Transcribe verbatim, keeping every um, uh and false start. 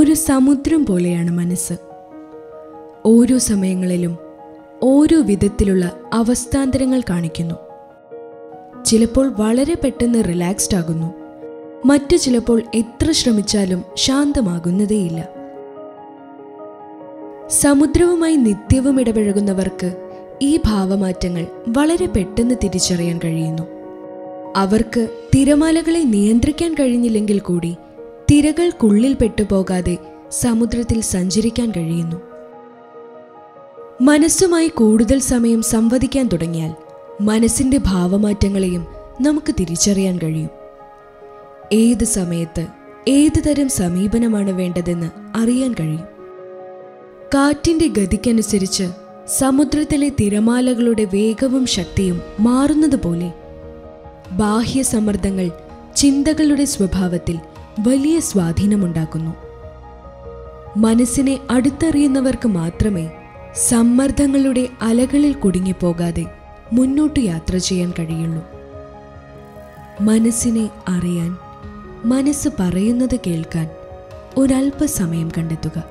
ഒരു സമുദ്രം പോലെയാണ് മനസ്സ്. ഓരോ സമയങ്ങളിലും ഓരോ വിധത്തിലുള്ള അവസ്ഥാന്തരങ്ങൾ കാണിക്കുന്നു. ചിലപ്പോൾ വളരെ പെട്ടെന്ന് റിലാക്സ്ഡ് ആകുന്നു, മറ്റു ചിലപ്പോൾ എത്ര ശ്രമിച്ചാലും ശാന്തമാകുന്നതേയില്ല. സമുദ്രവുമായി നിത്യവും ഇടപഴകുന്നവർക്ക് ഈ ഭാവമാറ്റങ്ങൾ വളരെ പെട്ടെന്ന് തിരിച്ചറിയാൻ കഴിയുന്നു. അവർക്ക് തിരമാലകളെ നിയന്ത്രിക്കാൻ കഴിയുന്നില്ലെങ്കിൽ കൂടി തിരകൾക്കുള്ളിൽ പെട്ടുപോകാതെ സമുദ്രത്തിൽ സഞ്ചരിക്കാൻ കഴിയുന്നു. മനസ്സുമായി കൂടുതൽ സമയം സംവദിക്കാൻ തുടങ്ങിയാൽ മനസ്സിൻ്റെ ഭാവമാറ്റങ്ങളെയും നമുക്ക് തിരിച്ചറിയാൻ കഴിയും. ഏത് സമയത്ത് ഏത് തരം സമീപനമാണ് വേണ്ടതെന്ന് അറിയാൻ കഴിയും. കാറ്റിൻ്റെ ഗതിക്കനുസരിച്ച് സമുദ്രത്തിലെ തിരമാലകളുടെ വേഗവും ശക്തിയും മാറുന്നതുപോലെ ബാഹ്യ സമ്മർദ്ദങ്ങൾ ചിന്തകളുടെ സ്വഭാവത്തിൽ വലിയ സ്വാധീനമുണ്ടാക്കുന്നു. മനസ്സിനെ അടുത്തറിയുന്നവർക്ക് മാത്രമേ സമ്മർദ്ദങ്ങളുടെ അലകളിൽ കുടുങ്ങിപ്പോകാതെ മുന്നോട്ട് യാത്ര ചെയ്യാൻ കഴിയുള്ളൂ. മനസ്സിനെ അറിയാൻ, മനസ്സ് പറയുന്നത് കേൾക്കാൻ ഒരല്പ സമയം കണ്ടെത്തുക.